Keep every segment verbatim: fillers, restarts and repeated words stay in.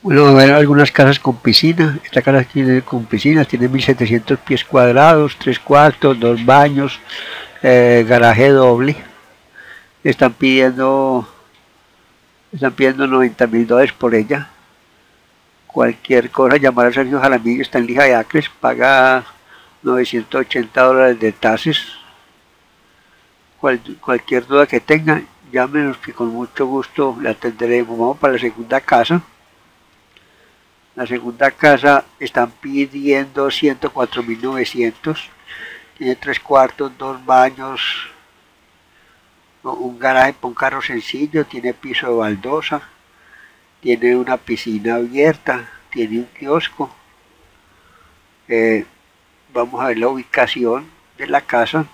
Bueno, ver algunas casas con piscina. Esta casa tiene con piscinas, tiene mil setecientos pies cuadrados, tres cuartos, dos baños, eh, garaje doble. Están pidiendo, están pidiendo noventa mil dólares por ella. Cualquier cosa, llamar a Sergio Jaramillo, está en Lehigh Acres, paga novecientos ochenta dólares de tasas. Cual, cualquier duda que tengan, llámenos que con mucho gusto le atenderemos. Vamos para la segunda casa. La segunda casa están pidiendo ciento cuatro mil novecientos, tiene tres cuartos, dos baños, un garaje para un carro sencillo, tiene piso de baldosa, tiene una piscina abierta, tiene un kiosco. Eh, vamos a ver la ubicación de la casa.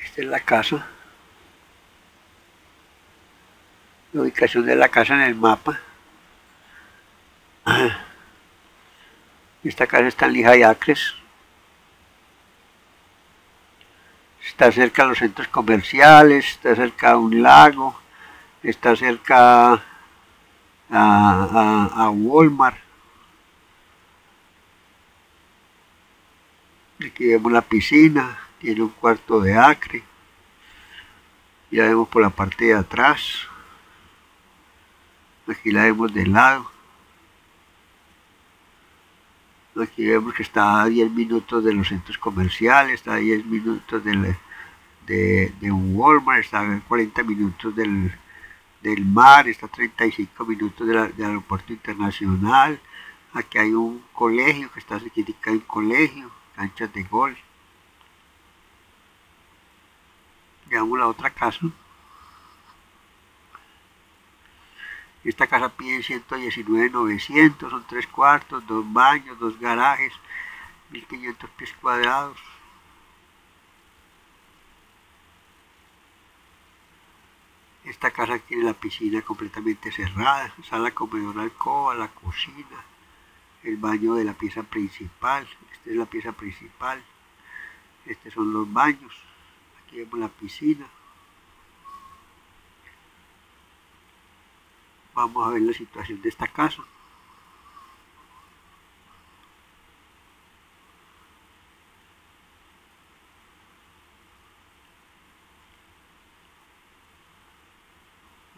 Esta es la casa. La ubicación de la casa en el mapa. Esta casa está en Lehigh Acres, está cerca de los centros comerciales, está cerca de un lago, está cerca a, a, a Walmart. Aquí vemos la piscina, tiene un cuarto de acre, ya vemos por la parte de atrás. Aquí la vemos de lado. Aquí vemos que está a diez minutos de los centros comerciales, está a diez minutos de, la, de, de un Walmart, está a cuarenta minutos del, del mar, está a treinta y cinco minutos de la, del aeropuerto internacional. Aquí hay un colegio que está cerca de un colegio, canchas de golf. Veamos la otra casa. Esta casa pide ciento diecinueve mil novecientos, son tres cuartos, dos baños, dos garajes, mil quinientos pies cuadrados. Esta casa tiene la piscina completamente cerrada, sala, comedor, alcoba, la cocina, el baño de la pieza principal. Esta es la pieza principal, estos son los baños, aquí vemos la piscina. Vamos a ver la situación de esta casa.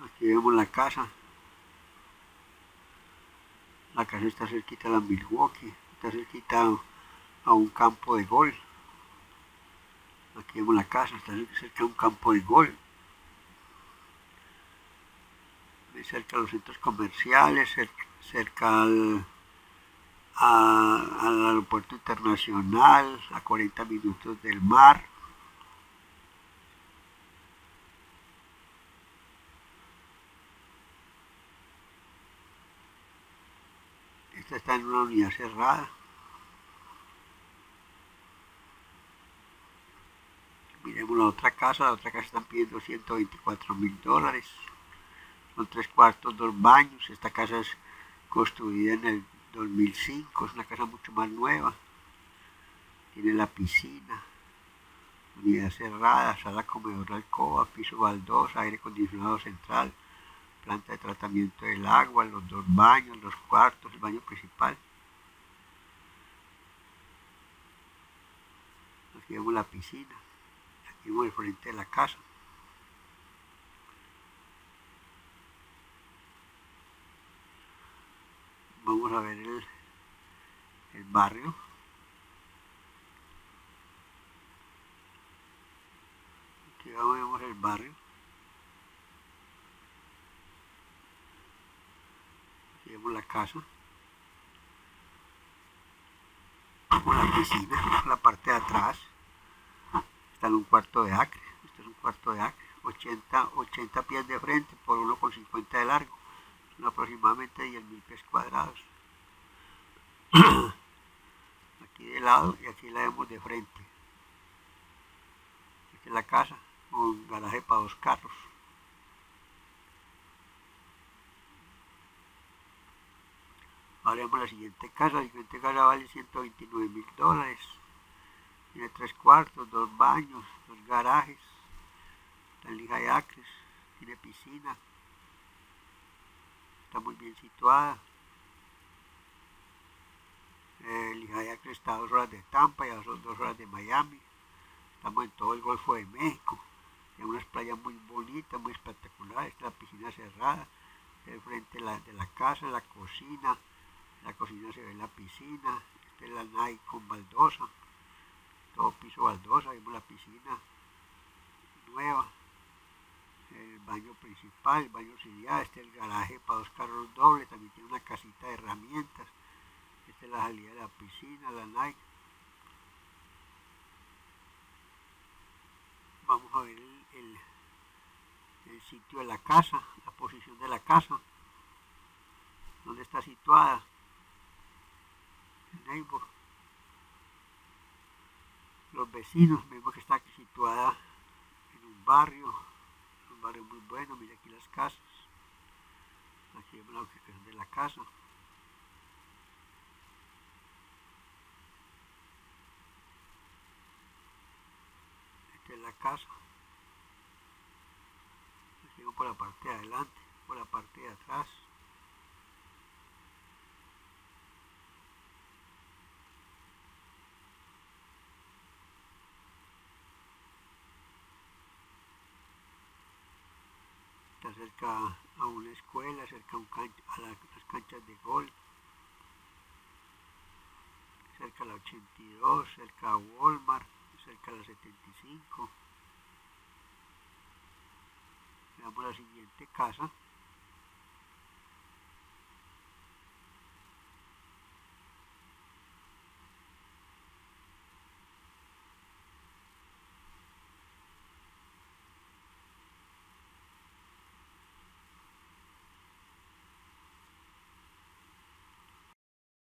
Aquí vemos la casa. La casa está cerquita a la Milwaukee, está cerquita a un campo de golf. Aquí vemos la casa, está cerca a un campo de golf, cerca a los centros comerciales, cerca, cerca al, a, al aeropuerto internacional, a cuarenta minutos del mar. Esta está en una unidad cerrada. Miremos la otra casa, la otra casa están pidiendo ciento veinticuatro mil dólares. Son tres cuartos, dos baños. Esta casa es construida en el dos mil cinco, es una casa mucho más nueva. Tiene la piscina, unidad cerrada, sala, comedor, alcoba, piso baldosa, aire acondicionado central, planta de tratamiento del agua, los dos baños, los cuartos, el baño principal. Aquí vemos la piscina, aquí vemos el frente de la casa. Vamos a ver el, el barrio. Aquí vemos el barrio. Aquí vemos la casa. Vemos la piscina, la parte de atrás. Está en un cuarto de acre. Este es un cuarto de acre. ochenta, ochenta pies de frente por uno con cincuenta de largo. Aproximadamente diez mil pies cuadrados. Aquí de lado y aquí la vemos de frente. Aquí la casa, un garaje para dos carros. Ahora vemos la siguiente casa. La siguiente casa vale ciento veintinueve mil dólares. Tiene tres cuartos, dos baños, dos garajes. Está en Lehigh Acres, tiene piscina. está muy bien situada. Eh, Lehigh Acres está a dos horas de Tampa y a dos horas de Miami. Estamos en todo el Golfo de México. Hay unas playas muy bonitas, muy espectaculares. La piscina cerrada, el frente de la, de la casa, la cocina. La cocina se ve en la piscina. Esta es la nai con baldosa. Todo piso baldosa, vemos la piscina nueva. El baño principal, el baño auxiliar. Este es el garaje para dos carros dobles. También tiene una casita de herramientas. Esta es la salida de la piscina, la nai. Vamos a ver el, el, el sitio de la casa, la posición de la casa, donde está situada, el neighbor, los vecinos. Vemos que está situada en un barrio, un barrio muy bueno. Mira aquí las casas, aquí vemos la ubicación de la casa. En la casa, sigo por la parte de adelante, por la parte de atrás. Está cerca a una escuela, cerca a, un cancha, a las canchas de golf, cerca a la ochenta y dos, cerca a Walmart, cerca de la setenta y cinco. Veamos la siguiente casa.